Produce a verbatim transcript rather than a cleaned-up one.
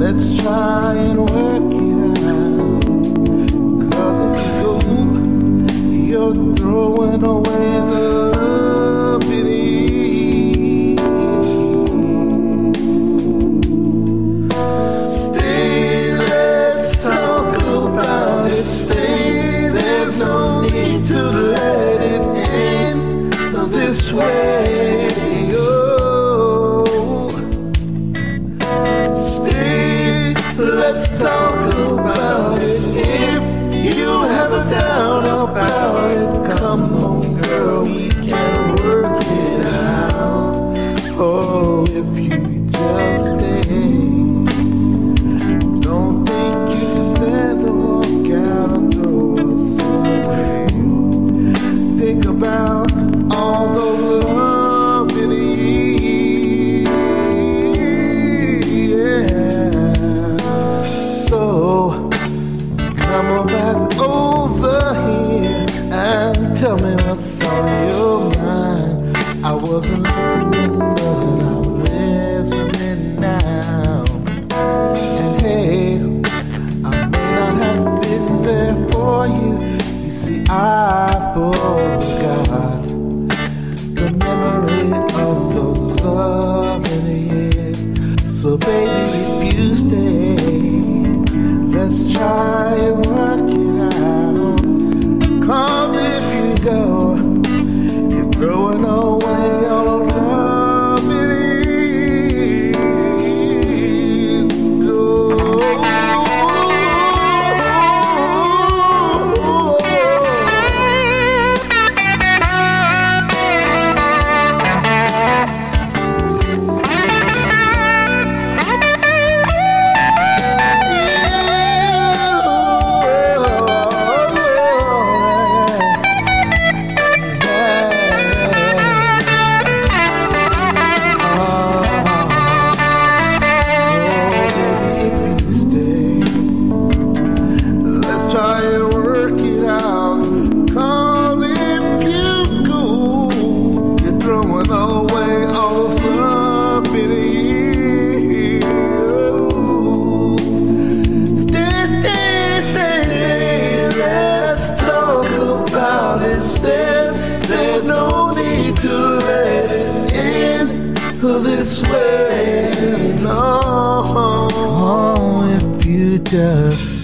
Let's try and work it out. Cause if you do, you're throwing away the love it is. Stay, let's talk about it. Stay, there's no need to let it end this way. Let's talk about it. If you have a doubt about it, come on, girl, we can work it out. Oh, if you just stay, don't think you can stand to walk out or throw us away. Think about all the love it is. Yeah. So come on back over here and tell me what's on your mind. I wasn't listening, but I'm listening now. And hey, I may not have been there for you. You see, I forgot the memory of those loving years. So baby, if you stay, let's try and work it out. Cause if you go, you're throwing away all love it is. Oh, oh, oh, oh. This way, no. Oh, if you just